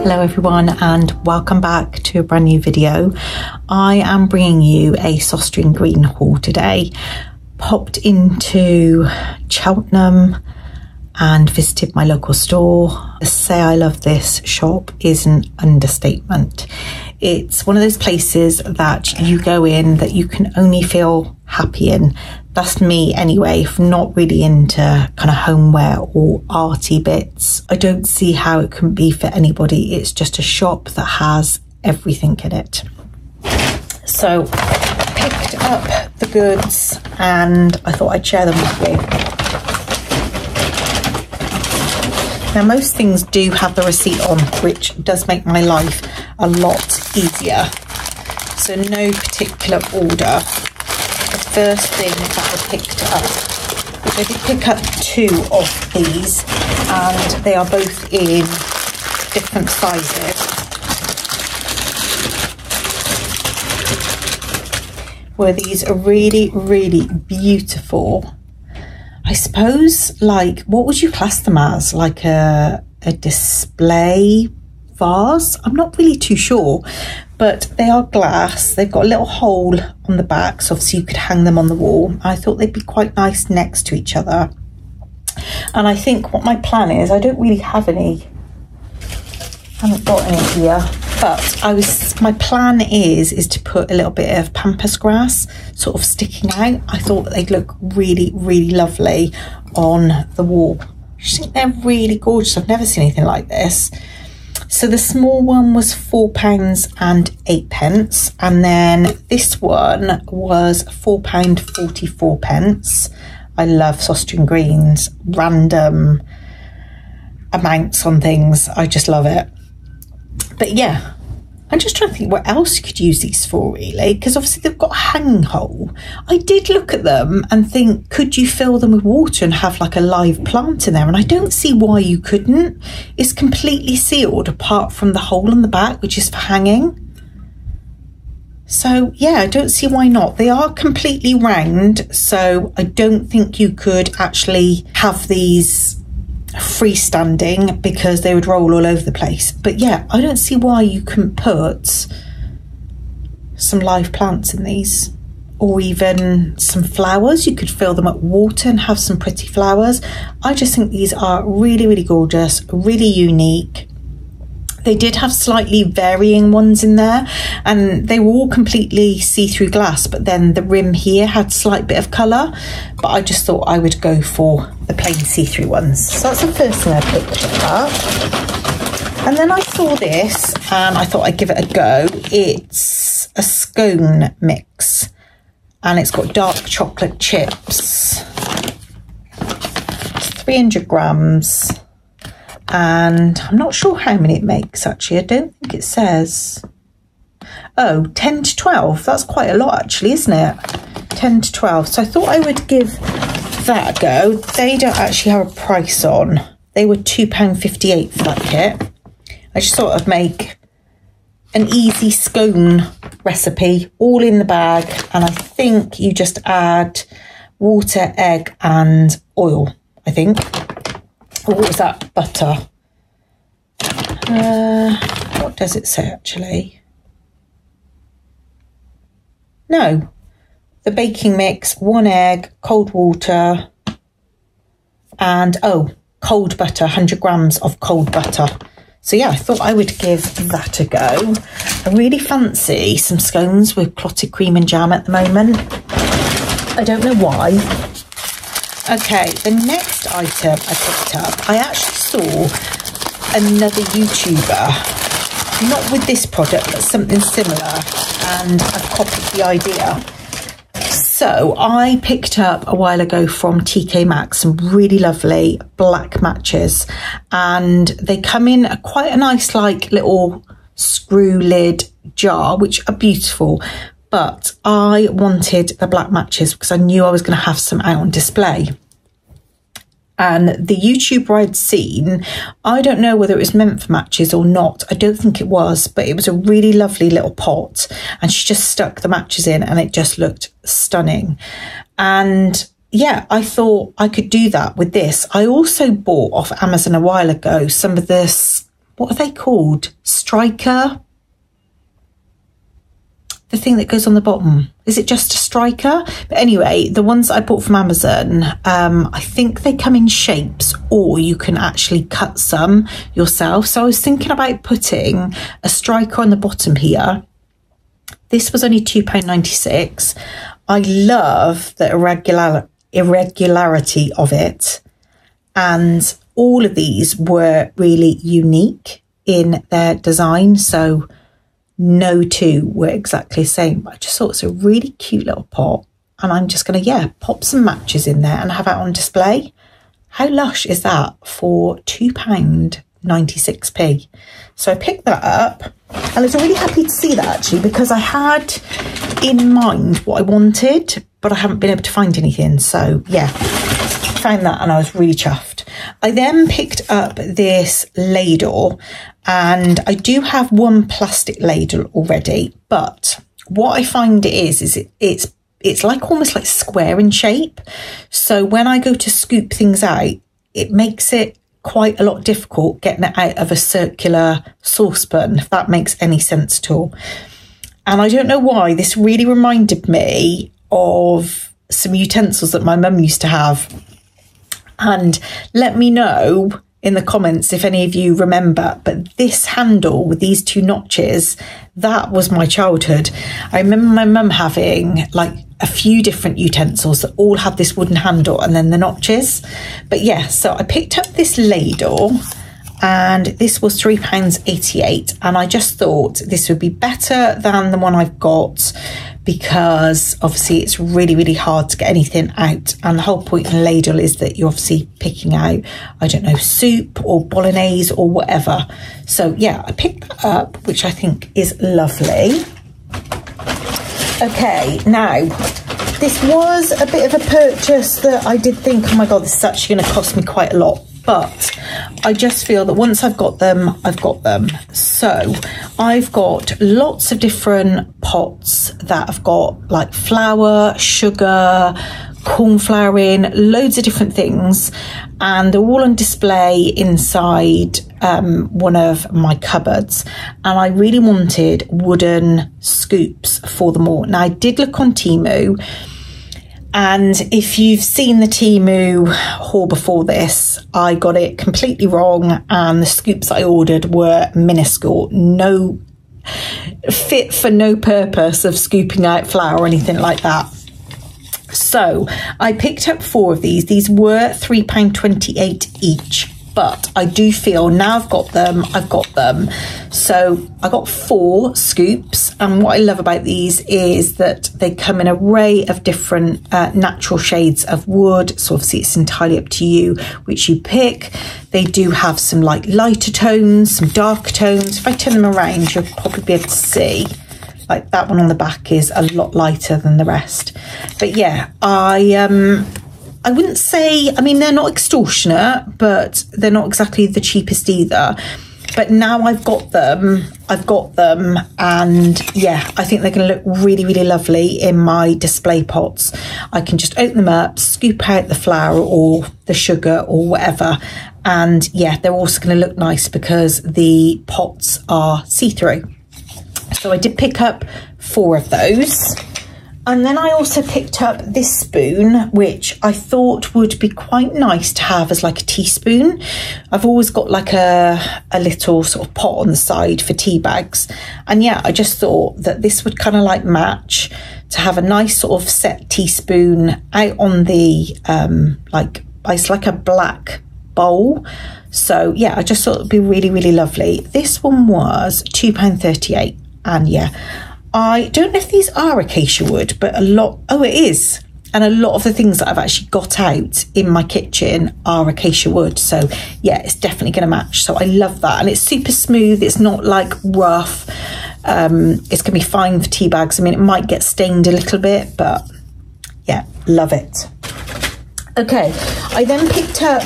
Hello everyone and welcome back to a brand new video. I am bringing you a Søstrene Grene haul today. Popped into Cheltenham and visited my local store. To say I love this shop is an understatement. It's one of those places that you go in that you can only feel happy in. That's me anyway, if not really into kind of homeware or arty bits. I don't see how it can be for anybody. It's just a shop that has everything in it. So picked up the goods and I thought I'd share them with you. Now most things do have the receipt on, which does make my life a lot easier. So no particular order. The first thing that I picked up, which I did pick up two of these, and they are both in different sizes, were these really beautiful, I suppose, like, what would you class them as? Like a display vase? I'm not really too sure, but they are glass. They've got a little hole on the back, so obviously you could hang them on the wall. I thought they'd be quite nice next to each other. And I think what my plan is, I don't really have any, I haven't got any here, but my plan is to put a little bit of pampas grass sort of sticking out. I thought they'd look really lovely on the wall. I just think they're really gorgeous. I've never seen anything like this. So the small one was £4.08, and then this one was £4.44. I love Søstrene Grene's random amounts on things. I just love it. But yeah, I'm just trying to think what else you could use these for, really, because obviously they've got a hanging hole. I did look at them and think, could you fill them with water and have like a live plant in there? And I don't see why you couldn't. It's completely sealed apart from the hole in the back, which is for hanging. So yeah, I don't see why not. They are completely round, so I don't think you could actually have these freestanding because they would roll all over the place. But yeah, I don't see why you couldn't put some live plants in these, or even some flowers. You could fill them up with water and have some pretty flowers. I just think these are really gorgeous, really unique. They did have slightly varying ones in there, and they were all completely see-through glass, but then the rim here had a slight bit of colour, but I just thought I would go for the plain see-through ones. So that's the first thing I picked up. And then I saw this and I thought I'd give it a go. It's a scone mix and it's got dark chocolate chips, 300 grams. And I'm not sure how many it makes, actually. I don't think it says. Oh, 10 to 12. That's quite a lot, actually, isn't it? 10 to 12. So I thought I would give that a go. They don't actually have a price on. They were £2.58 for that kit. I just thought I'd make an easy scone recipe, all in the bag. And I think you just add water, egg and oil, I think. Oh, what was that? Butter. What does it say, actually? No. The baking mix, 1 egg, cold water, and, oh, cold butter, 100 grams of cold butter. So, yeah, I thought I would give that a go. I really fancy some scones with clotted cream and jam at the moment. I don't know why. Okay, the next item I picked up, I actually saw another YouTuber, not with this product, but something similar, and I've copied the idea. So I picked up a while ago from TK Maxx some really lovely black matches, and they come in a quite a nice like little screw lid jar, which are beautiful. But I wanted the black matches because I knew I was going to have some out on display. And the YouTuber I'd seen, I don't know whether it was meant for matches or not. I don't think it was, but it was a really lovely little pot. And she just stuck the matches in and it just looked stunning. And yeah, I thought I could do that with this. I also bought off Amazon a while ago some of this, what are they called? Striker? The thing that goes on the bottom. Is it just a striker? But anyway, the ones I bought from Amazon, I think they come in shapes, or you can actually cut some yourself. So I was thinking about putting a striker on the bottom here. This was only £2.96. I love the irregularity of it. And all of these were really unique in their design. So no two were exactly the same, but I just thought it's a really cute little pot, and I'm just going to, yeah, pop some matches in there and have it on display. How lush is that for £2.96p? So I picked that up, and I was really happy to see that, actually, because I had in mind what I wanted, but I haven't been able to find anything. So yeah, found that, and I was really chuffed. I then picked up this ladle, and I do have one plastic ladle already, but what I find it is it's like almost like square in shape. So when I go to scoop things out, it makes it quite a lot difficult getting it out of a circular saucepan, if that makes any sense at all. And I don't know why, this really reminded me of some utensils that my mum used to have. And let me know in the comments if any of you remember, but this handle with these two notches, that was my childhood. I remember my mum having like a few different utensils that all had this wooden handle and then the notches. But yeah, so I picked up this ladle, and this was £3.88, and I just thought this would be better than the one I've got, because obviously it's really, really hard to get anything out. And the whole point in a ladle is that you're obviously picking out, I don't know, soup or bolognese or whatever. So yeah, I picked that up, which I think is lovely. Okay, now, this was a bit of a purchase that I did think, oh my God, this is actually going to cost me quite a lot. But I just feel that once I've got them, I've got them. So I've got lots of different pots that have got like flour, sugar, corn flour in, loads of different things. And they're all on display inside one of my cupboards. And I really wanted wooden scoops for them all. Now I did look on Temu. And if you've seen the Temu haul before this, I got it completely wrong, and the scoops I ordered were minuscule, no fit for no purpose of scooping out flour or anything like that. So I picked up four of these. These were £3.28 each, but I do feel now I've got them, I've got them. So I got four scoops, and what I love about these is that they come in an array of different natural shades of wood. So obviously it's entirely up to you which you pick. They do have some like lighter tones, some darker tones. If I turn them around, you'll probably be able to see. Like that one on the back is a lot lighter than the rest. But yeah, I wouldn't say, I mean, they're not extortionate, but they're not exactly the cheapest either. But now I've got them, and yeah, I think they're going to look really, really lovely in my display pots. I can just open them up, scoop out the flour or the sugar or whatever. And yeah, they're also going to look nice because the pots are see-through. So I did pick up four of those. And then I also picked up this spoon, which I thought would be quite nice to have as like a teaspoon. I've always got like a little sort of pot on the side for tea bags. And yeah, I just thought that this would kind of like match to have a nice sort of set teaspoon out on the, like, it's like a black bowl. So yeah, I just thought it'd be really, really lovely. This one was £2.38, and yeah, I don't know if these are acacia wood, but a lot, oh it is. And a lot of the things that I've actually got out in my kitchen are acacia wood. So yeah, it's definitely gonna match. So I love that. And it's super smooth, it's not like rough. It's gonna be fine for tea bags. I mean, it might get stained a little bit, but yeah, love it. Okay, I then picked up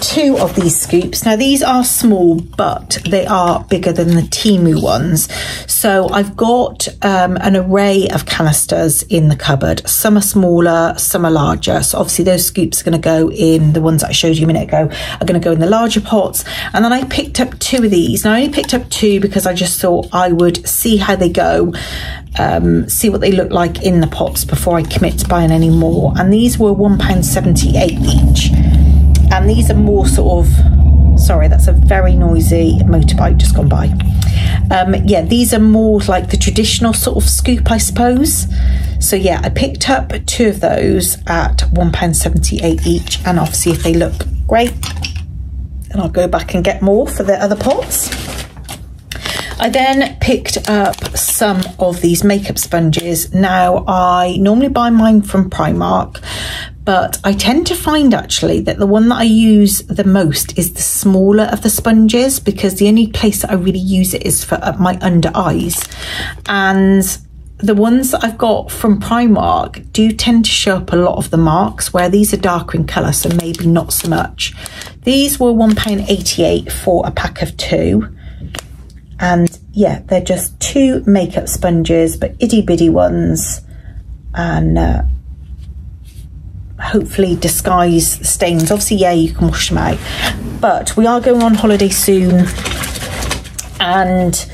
two of these scoops. Now these are small, but they are bigger than the Temu ones. So I've got an array of canisters in the cupboard. Some are smaller, some are larger. So obviously those scoops are going to go in, the ones that I showed you a minute ago, are going to go in the larger pots. And then I picked up two of these. Now I only picked up two because I just thought I would see how they go, see what they look like in the pots before I commit to buying any more. And these were £1.78 each. And these are more sort of, sorry, that's a very noisy motorbike just gone by. Yeah, these are more like the traditional sort of scoop, I suppose. So yeah, I picked up two of those at £1.78 each, and obviously if they look great, then I'll go back and get more for the other pots. I then picked up some of these makeup sponges. Now I normally buy mine from Primark, but I tend to find actually that the one that I use the most is the smaller of the sponges, because the only place that I really use it is for my under eyes. And the ones that I've got from Primark do tend to show up a lot of the marks, where these are darker in colour, so maybe not so much. These were £1.88 for a pack of two. And yeah, they're just two makeup sponges, but itty bitty ones, and hopefully disguise the stains. Obviously, yeah, you can wash them out, but we are going on holiday soon, and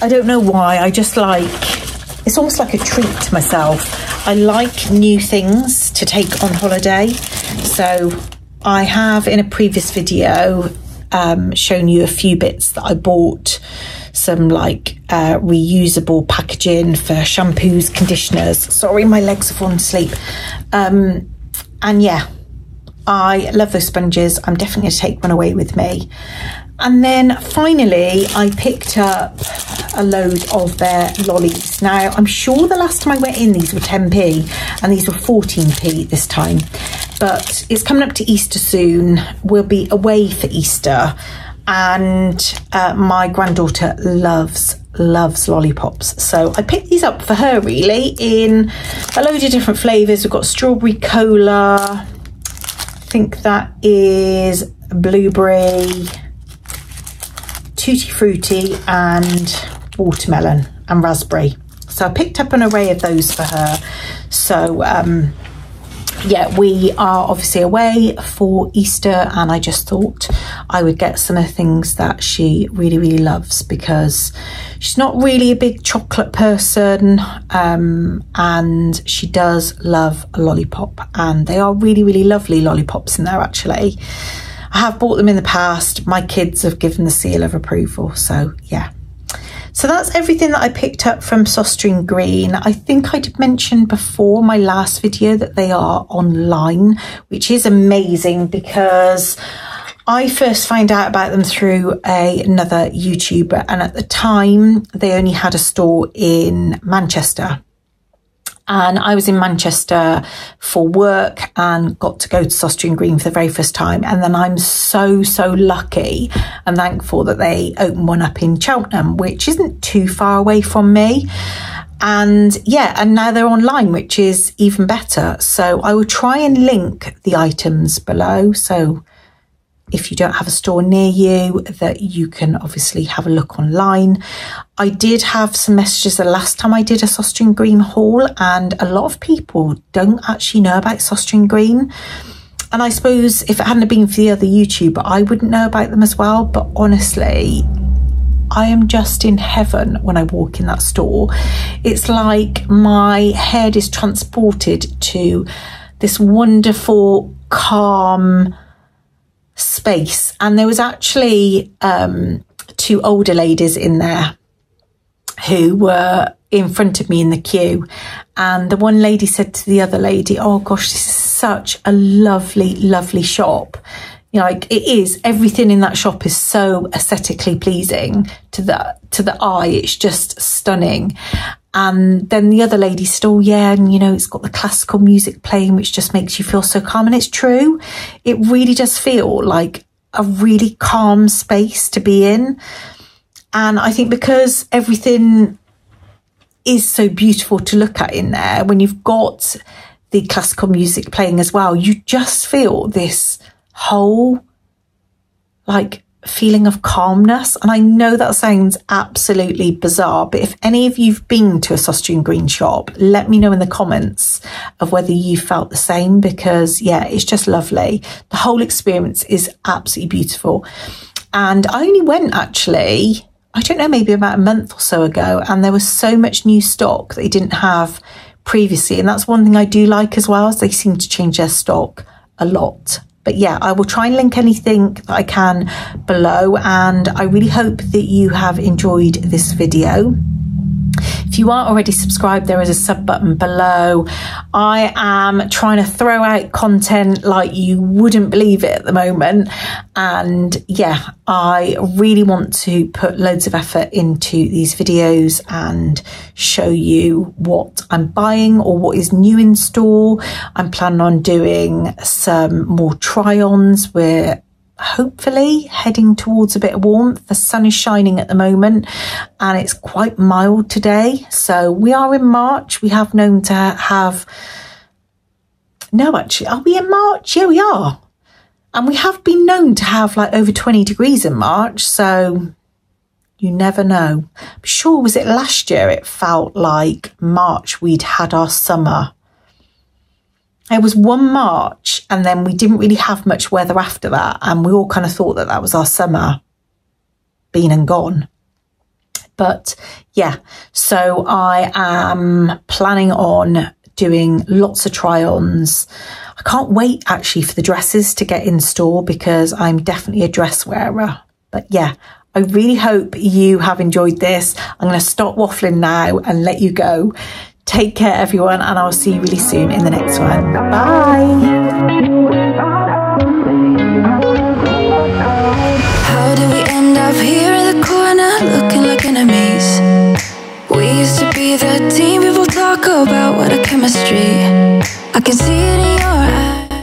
I don't know why, I just like, it's almost like a treat to myself. I like new things to take on holiday. So I have in a previous video shown you a few bits that I bought, some like reusable packaging for shampoos, conditioners. Sorry, my legs have fallen asleep. And yeah, I love those sponges. I'm definitely gonna take one away with me. And then finally, I picked up a load of their lollies. Now, I'm sure the last time I went in, these were 10p, and these were 14p this time. But it's coming up to Easter soon. We'll be away for Easter. And my granddaughter loves lollipops. So I picked these up for her, really, in a load of different flavours. We've got strawberry cola. I think that is blueberry, tutti frutti, and watermelon and raspberry. So I picked up an array of those for her. So, yeah, we are obviously away for Easter, and I just thought I would get some of the things that she really, really loves, because she's not really a big chocolate person, and she does love a lollipop, and they are really, really lovely lollipops in there, actually. I have bought them in the past. My kids have given the seal of approval, so yeah. So that's everything that I picked up from Søstrene Grene. I think I did mention before my last video that they are online, which is amazing, because I first found out about them through another YouTuber, and at the time they only had a store in Manchester. And I was in Manchester for work and got to go to Søstrene Grene for the very first time. And then I'm so, so lucky and thankful that they opened one up in Cheltenham, which isn't too far away from me. And yeah, and now they're online, which is even better. So I will try and link the items below. So if you don't have a store near you, that you can obviously have a look online. I did have some messages the last time I did a Søstrene Grene haul, and a lot of people don't actually know about Søstrene Grene. And I suppose if it hadn't been for the other YouTuber, I wouldn't know about them as well. But honestly, I am just in heaven when I walk in that store. It's like my head is transported to this wonderful, calm space. And there was actually two older ladies in there who were in front of me in the queue, and the one lady said to the other lady, "Oh gosh, this is such a lovely, lovely shop." You know, like, it is, everything in that shop is so aesthetically pleasing to the eye. It's just stunning. And then the other lady said, "Oh yeah, and you know, it's got the classical music playing, which just makes you feel so calm." And it's true. It really does feel like a really calm space to be in. And I think because everything is so beautiful to look at in there, when you've got the classical music playing as well, you just feel this whole like feeling of calmness. And I know that sounds absolutely bizarre, but if any of you've been to a Søstrene Grene shop, let me know in the comments of whether you felt the same, because yeah, it's just lovely. The whole experience is absolutely beautiful. And I only went, actually, I don't know, maybe about a month or so ago, and there was so much new stock that they didn't have previously. And that's one thing I do like as well, is they seem to change their stock a lot. But yeah, I will try and link anything that I can below, and I really hope that you have enjoyed this video. If you aren't already subscribed, there is a sub button below. I am trying to throw out content like you wouldn't believe it at the moment. And yeah, I really want to put loads of effort into these videos and show you what I'm buying or what is new in store. I'm planning on doing some more try-ons. We're hopefully heading towards a bit of warmth. The sun is shining at the moment and it's quite mild today. So we are in March. We have known to have, no, actually, are we in March? Yeah, we are. And we have been known to have like over 20 degrees in March. So you never know. I'm sure, was it last year? It felt like March we'd had our summer. It was one March and then we didn't really have much weather after that, and we all kind of thought that that was our summer been and gone. But yeah, so I am planning on doing lots of try-ons. I can't wait, actually, for the dresses to get in store, because I'm definitely a dress wearer. But yeah, I really hope you have enjoyed this. I'm going to stop waffling now and let you go. Take care, everyone, and I'll see you really soon in the next one. Bye.